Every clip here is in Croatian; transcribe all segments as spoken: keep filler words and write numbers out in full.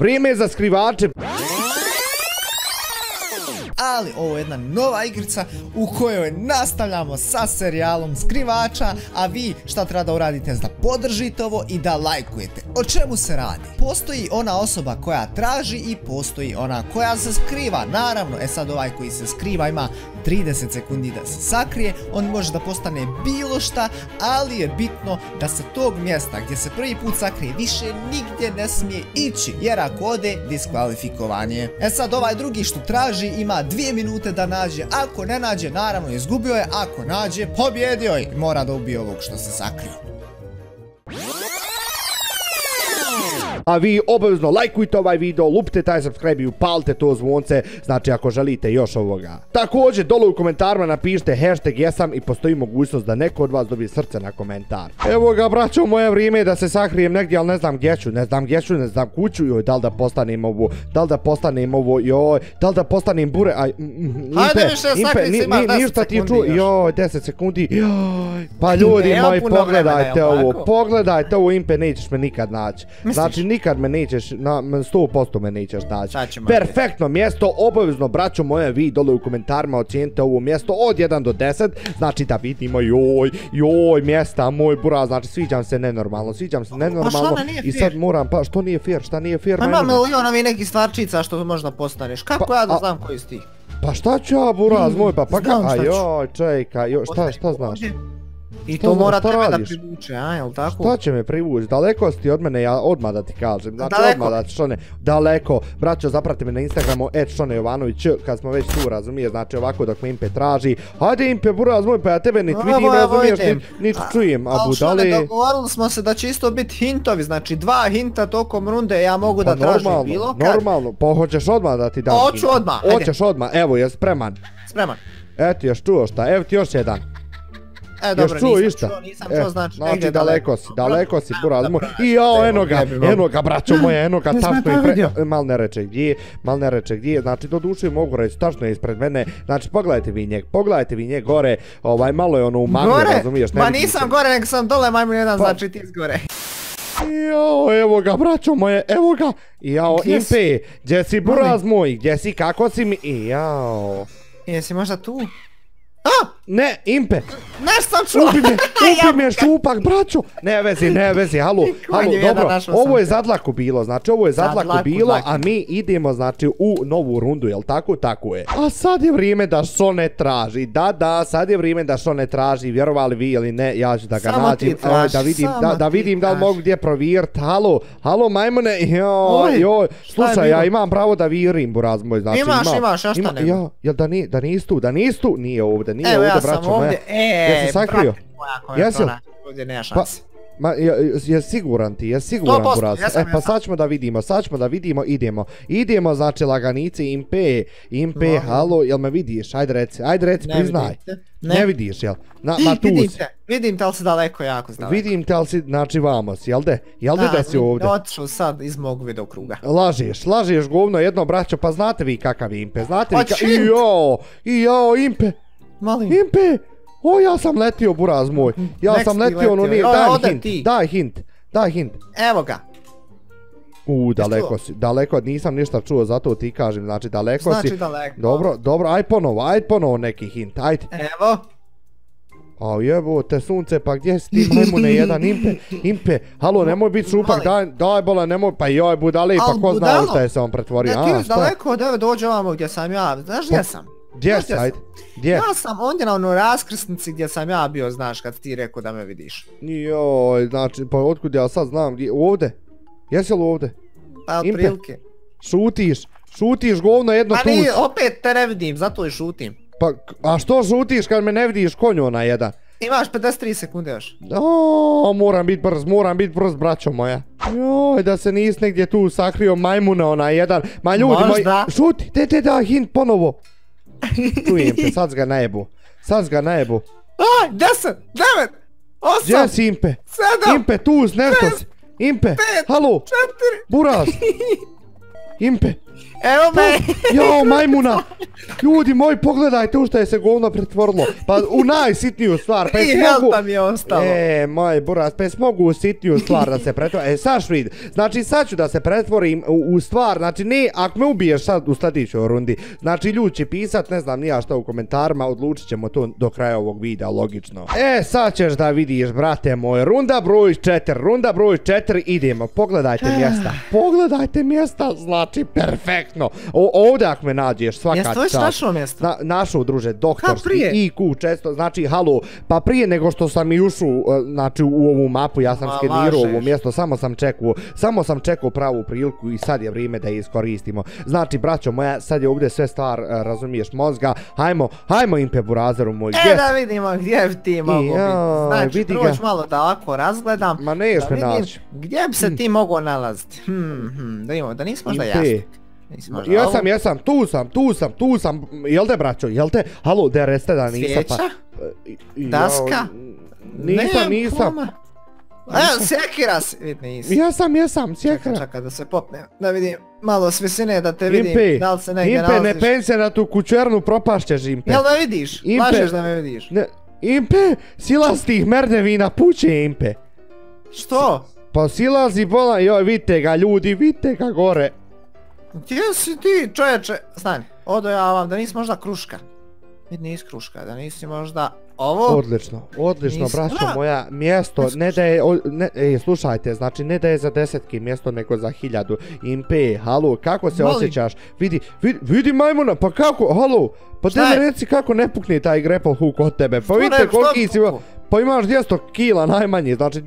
Vrijeme je za skrivače. Ali ovo je jedna nova igrica u kojoj nastavljamo sa serijalom skrivača, a vi šta treba da uradite je da podržite ovo i da lajkujete. O čemu se radi? Postoji ona osoba koja traži i postoji ona koja se skriva, naravno. E sad, ovaj koji se skriva ima trideset sekundi da se sakrije, on može da postane bilo šta, ali je bitno da se tog mjesta gdje se prvi put sakrije više nigdje ne smije ići, jer ako ode, diskvalifikovan je. E sad, ovaj drugi što traži ima dvije minute da nađe, ako ne nađe, naravno izgubio je, ako nađe, pobjedio je i mora da ubije ovog što se sakrio. A vi obavezno lajkujte ovaj video, lupite taj subscribe i upalite to zvonce, znači ako želite još ovoga. Također dole u komentarima napišite hashtag jesam i postoji mogućnost da neko od vas dobije srce na komentar. Evo ga braćo, moje vrijeme je da se sakrijem negdje, ali ne znam gdje ću, ne znam gdje ću, ne znam kuću, joj, da li da postanem ovo, da li da postanem ovo, joj, da li da postanem bure, aj, impe, impe, ništa ti ču, joj, deset sekundi, joj, pa ljudi moji, pogledajte ovo, pogledajte ovo, impe, nećeš me nikad naći, znači nikad me nećeš, sto posto me nećeš naći. Perfektno mjesto, obavezno braćo moje, vi dole u komentarima ocijenite ovo mjesto od jedan do deset, znači da vidimo, joj, joj, mjesta, moj buraz, znači sviđam se nenormalno, sviđam se nenormalno i sad moram, pa što nije fair, šta nije fair? Ma ima milionovi neki stvarčica što možda postaneš, kako ja da znam koji si ti? Pa šta ću ja buraz moj, pa pa kako, joj, čekaj, šta znaš? I to mora tebe da privuče, a, jel tako? Šta će me privući? Daleko si ti od mene, ja odmah da ti kažem. Znači, odmah da ti, Šone, daleko. Braćo, zapratite me na Instagramu, et šone jovanović, kad smo već tu, razumije, znači ovako dok me Impe traži. Hajde Impe, buraz moj, pa ja tebe niti vidim, razumiješ, niti čujem, a budale... Ali Šone, dogovorili smo se da će isto biti hintovi, znači dva hinta tokom runde ja mogu da tražim bilo kad. Normalno, pa hoćeš odmah da ti dam hinta? Hoću odmah, ajde. Hoćeš odmah, evo, je spreman. Spreman. Eto, još čuo šta, evo ti još jedan. E dobro, nisam čuo, nisam čuo, znači negdje daleko si, daleko si, buraz moj. I jao, eno ga, eno ga, braćo moje, eno ga, tačno i mal ne reče gdje, mal ne reče gdje, znači do duše mogu reći, tačno je ispred mene, znači pogledajte vi njeg, pogledajte vi njeg gore, ovaj malo je ono u maglu, razumiješ? Gore? Ma nisam gore, nego sam dole, majmun jedan, znači ti izgore. Jao, evo ga, braćo moje, evo ga, jao, Impe, gdje si buraz moj, gdje si, kako si mi, i jao. Jesi možda tu? Ne, Impe! Znaš sam čuo! Ubi me, ubi me šupak, braću! Ne vezi, ne vezi, halo, halo, dobro, ovo je za dlaku bilo, znači ovo je za dlaku bilo, a mi idemo, znači, u novu rundu, jel tako? Tako je. A sad je vrijeme da Šone traži, da, da, sad je vrijeme da Šone traži, vjerovali vi ili ne, ja ću da ga nađem, da vidim da li mogu gdje provirt, halo, halo majmune, joj, joj, slušaj, ja imam pravo da virim, buraz moj, znači, imam, imaš, imaš, ja šta nema? Jel da nis tu, da nis tu, nije ovdje, nije ovdje. Ja sam ovdje, eee, brate moja koja je tona, ovdje nema šanse. Ma, je siguran ti, je siguran buraz. E, pa sad ćemo da vidimo, sad ćemo da vidimo, idemo. Idemo, znači, laganici, Impe, Impe, halo, jel me vidiš? Ajde reci, ajde reci, priznaj. Ne vidiš, jel? Vidim te, vidim te, ali si daleko, jako zdaleko. Vidim te, ali si, znači, vamo si, jel de? Jel de da si ovdje? Da, otišao sad iz mog videokruga. Lažeš, lažeš govno jedno, braćo, pa znate vi kakav Impe, znate vi kakav... Ijao, ijao, Impe. Impe, o ja sam letio buraz moj, ja sam letio, ono nije, daj hint, daj hint, daj hint. Evo ga. U, daleko si, daleko, nisam ništa čuo, zato ti kažem, znači daleko si. Znači daleko. Dobro, dobro, aj ponovo, aj ponovo neki hint, ajde. Evo. A jebo te sunce, pa gdje si ti majmune jedan, Impe, Impe, halo nemoj biti šupak, daj, daj bola nemoj, pa joj budale, pa ko zna šta je se on pretvorio. Ne, ti još daleko, da dođe ovamo gdje sam ja, znaš gdje sam? Gdje si, ajde? Ja sam ondje na onoj raskrsnici gdje sam ja bio, znaš, kad ti rekao da me vidiš. Joj, znači, pa otkud ja sad znam gdje, ovdje? Jesi li ovdje? Pa otprilike. Šutiš, šutiš govno jedno tuč. Pa nije, opet te ne vidim, zato i šutim. Pa, a što šutiš kad me ne vidiš, konju ona jedan? Imaš pedeset tri sekunde još. Oooo, moram biti brz, moram biti brz, braćo moja. Joj, da se nis negdje tu sakrio majmuna ona jedan. Ma ljudi moji, šuti, te te da hint ponovo. Čujem te, sad ga najebu, sad ga najebu. Aj, deset, devet, osam, sedam, šest, Impe, Impe, tu uz nešto si, Impe, halo, buraz, Impe. Evo me. Jao majmuna, Ljudi moji, pogledajte u šta je se govno pretvorilo. Pa u najsitniju stvar. I helpa mi je ostalo. E, moj buraz, pes mogu u sitniju stvar da se pretvorim. E, sad švid, znači sad ću da se pretvorim u stvar, znači ne, ako me ubiješ sad u sljedećoj rundi, znači ljudi će pisat, ne znam nija šta u komentarima, odlučit ćemo to do kraja ovog videa, logično. E, sad ćeš da vidiš, brate moj, runda broj četiri, runda broj četiri, idemo, pogledajte mjesta, pogledajte mjesta, znači perfektno. Ovdje ako me nađeš svaka čast. Našao mjesto? Našao, druže, doktorski i kju često, znači, halo, pa prije nego što sam i ušao, znači, u ovu mapu, ja sam skenirao ovo mjesto, samo sam čekao, samo sam čekao pravu priliku i sad je vrijeme da je iskoristimo. Znači, braćo moja, sad je ovdje sve stvar, razumiješ, mozga, hajmo, hajmo Impe Burazeru moj, gdje? E, da vidimo gdje ti mogu biti, znači, proći malo da ovako razgledam, ma ne ješ me naći. Gdje bi se ti mogao nalaziti? Da imamo, da nismo možda jasni. Jesam, jesam, tu sam, tu sam, tu sam, jel te braćo, jel te, halo, de reste da nisam pa... Svijeća? Daska? Nisam, nisam. Evo, sjekira si, vidi nisam. Jesam, jesam, sjekira. Čekaj, čekaj da se popnem, da vidim malo s visine, da te vidim, da li se negdje nalaziš. Impe, ne pense na tu kućernu, propašćeš, Impe. Jel da vidiš? Lažeš da me vidiš. Impe, silastih merdevina puće, Impe. Što? Pa silazi bolan, joj, vidite ga ljudi, vidite ga gore. Gdje si ti čovječe? Stani, odojavam da nisi možda kruška. Vidi nis kruška, da nisi možda ovo. Odlično, odlično braćo moja, mjesto, ne da je, slušajte, znači ne da je za desetki mjesto nego za hiljadu. Impe, halo, kako se osjećaš? Vidi, vidi majmuna, pa kako, halo, pa da mi reci kako ne pukne taj grapple hook od tebe, pa vidite koliki si... Pa imaš dvjesto kila najmanje, znači,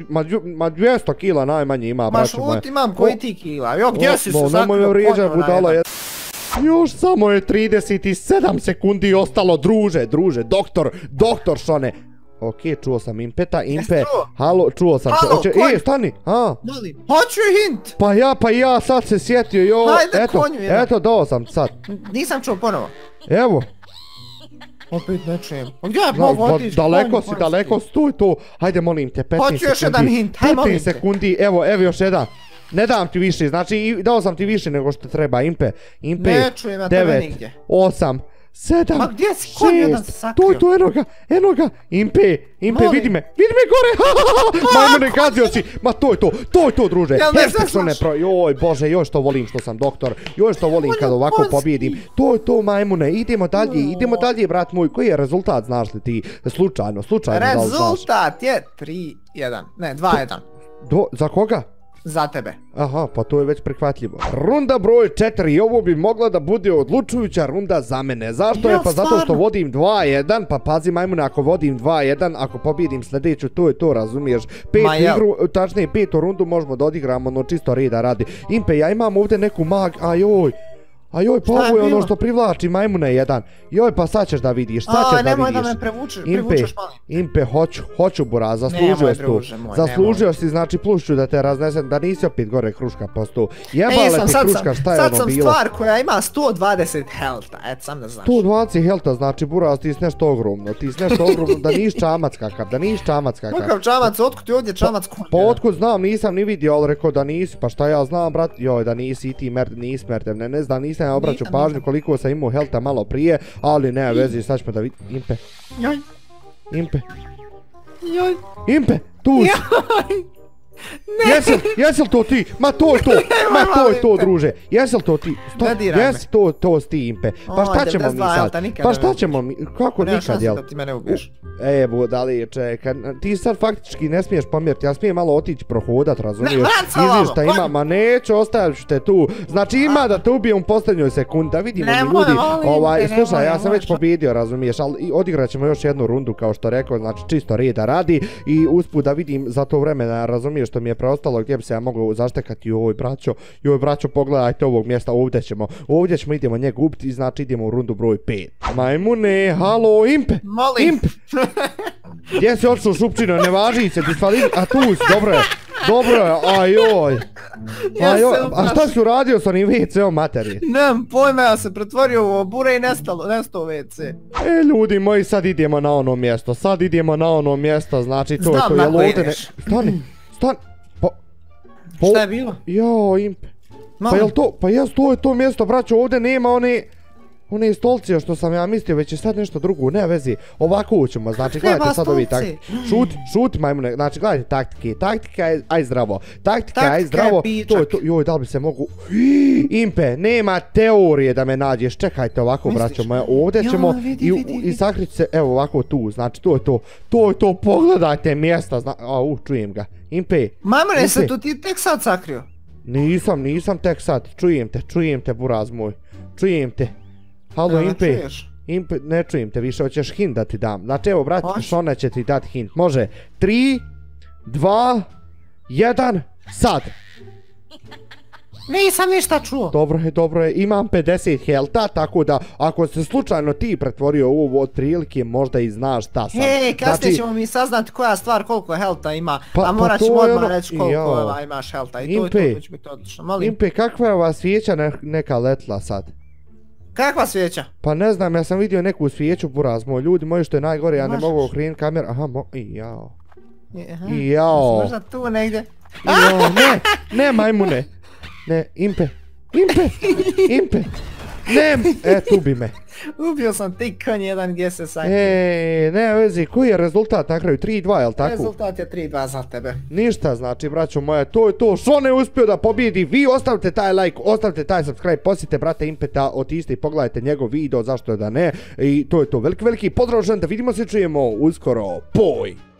ma dvjesto kila najmanje ima, braću moja. Ma šut imam koji ti kila, jok, gdje si se zaključio? Nemoj me vrijeđati, budala je... Još samo je trideset sedam sekundi ostalo, druže, druže, doktor, doktor Šone. Okej, čuo sam Impeta, Impe, halo, čuo sam te. E, stani, a? Hoću hint! Pa ja, pa ja, sad se sjetio, jo, eto, eto, dao sam sad. Nisam čuo ponovo. Evo. Opet nečem. A gdje je mogu otići? Daleko si, daleko si, tu i tu. Hajde molim te, petnaest sekundi. Hoću još jedan hint, hajde molim te. petnaest sekundi, evo, evo još jedan. Ne dam ti više, znači dao sam ti više nego što treba, Impe. Impe, devet, osam, sedam, šest, ma gdje si, ko je jedan sakrio? Tu, tu, eno ga, eno ga, Impe, Impe, vidi me, vidi me gore, majmune gazio si, ma to je to, to je to druže, hashtag što ne pro, joj bože, joj što volim što sam doktor, joj što volim kad ovako pobjedim, to je to majmune, idemo dalje, idemo dalje brat moj, koji je rezultat, znaš li ti, slučajno, slučajno da li znaš? Rezultat je tri jedan, ne, dva jedan. Za koga? Za tebe. Aha, pa to je već prihvatljivo. Runda broj četiri, ovo bi mogla da bude odlučujuća runda za mene. Zašto je? Pa zato što vodim dva jedan, pa pazi majmune, ako vodim dva jedan, ako pobjedim sljedeću, to je to, razumiješ? Pet igru, tačnije petu rundu možemo da odigramo, no čisto reda radi. Impe, ja imam ovdje neku mag, ajoj. A joj, pa ovo je ono što privlači majmune jedan. Joj, pa sad ćeš da vidiš, sad ćeš da vidiš. Nemoj da me prevučeš, privučeš malo. Impe, hoću, hoću buraz, zaslužio si tu. Zaslužio si, znači plušću da te raznesem, da nisi opet gore kruška po sto. Jebale ti kruška, šta je ono bilo? Sad sam stvar koja ima sto dvadeset helta, eto sam da znaš. sto dvadeset helta, znači buraz, ti si nešto ogromno, ti si nešto ogromno, da nisi čamac kakav, da nisi čamac kakav. Kakav čamac, otkud ti ovdje čamac kod? Pa otkud znam, nisam ni vidio, ali rekao da nisi, pa šta ja znam, brat, joj, da nisi i ti merdev, nisi merdev, ne, ne znam, nisam ja obraćao pažnju koliko sam imao helta malo prije, ali ne vezi, sad ćemo da vidim. Impe. Joj. Impe. Joj. Impe, tu si. Joj. Ne. Jesi, jesi li to ti? Ma to je to, ma to je to druže. Jesi li to ti? Ne diraj me. Jesi to, to si ti Impe. Pa šta ćemo mi sad? Pa šta ćemo mi? Kako nikad, jel? Ti me ne ubiješ. E, budali, čekaj. Ti sad faktički ne smiješ pomjeriti. Ja smijem malo otići prohodat, razumiješ? Ne, vrat sa vamo. Ma neću, ostavit ću te tu. Znači ima da te ubijem u posljednjoj sekundi. Da vidimo mi ljudi. Slušaj, ja sam već pobjedio, razumiješ. Ali odigrat ćemo još jednu rundu, kao što rekao. Znači čisto reda radi. I usput da vidim za to vremena, razumiješ što mi je preostalo, gdje bi se ja mogao zaštekati. Joj braćo, joj braćo, pogledajte ovog mjesta, ovdje ćemo, ovdje ćemo, idemo njeg ubiti, znači idemo u rundu broj pet. Majmune, halo, Impe, Impe, gdje si odšao šupčino, ne važi se, a tu si, dobro je, dobro je, ajoj, ajoj, a šta si uradio sa onim ve ce om materije? Nemam pojma, ja se pretvorio u bure i nestalo, nestao ve ce. E ljudi moji, sad idemo na ono mjesto, sad idemo na ono mjesto, znači to je to, jel ovdje ne, stani. Šta je bilo? Jao, Impe. Pa jel to, pa jes to je to mjesto, braćo, ovdje nema one... One iz stolcija što sam ja mislio, već je sad nešto drugo, ne vezi, ovako ućemo, znači gledajte sad ovi taktike, šut, šut, majmune, znači gledajte taktike, taktika je, aj zdravo, taktika je, aj zdravo, to je to, joj, da li bi se mogu, Impe, nema teorije da me nađeš, čekajte ovako, braćo moja, ovdje ćemo i sakrići se, evo ovako tu, znači to je to, to je to, pogledajte mjesta, znači, au, čujem ga, Impe. Mamre, se tu ti tek sad sakrio? Nisam, nisam tek sad, čujem te, čujem te, buraz moj, čujem te. Halo Impe, Impe, ne čujem te više, hoćeš hint da ti dam. Znači evo brati, Šone će ti dati hint. Može, tri, dva, jedan, sad. Nisam ništa čuo. Dobro je, dobro je, imam pedeset helta, tako da ako se slučajno ti pretvorio u ovo otprilike, možda i znaš šta sam. Hej, kasnije ćemo mi saznati koja stvar koliko helta ima, a morat ćemo odmah reći koliko imaš helta i to i to će biti odlično. Impe, kakva je ova svijeća neka letla sad? Kakva svijeća? Pa ne znam, ja sam vidio neku svijeću, buraz moj, ljudi moji, što je najgore, ja ne mogu okrenuti kameru, aha, i jao. I jao. Možda tu negdje. Jao, ne, ne majmune. Ne, Impe, Impe, Impe. Ne, e, tu bi me. Ubio sam ti konj jedan gdje se sajti. Ej, ne vezi, koji je rezultat na kraju? tri dva, jel tako? Rezultat je tri dva za tebe. Ništa znači, braćo moja, to je to. Šone je uspio da pobjedi. Vi ostavite taj like, ostavite taj subscribe, posjetite brate Impeta, otišite i pogledajte njegov video, zašto da ne. I to je to, veliki, veliki pozdrav, da vidimo se, čujemo uskoro. Poj!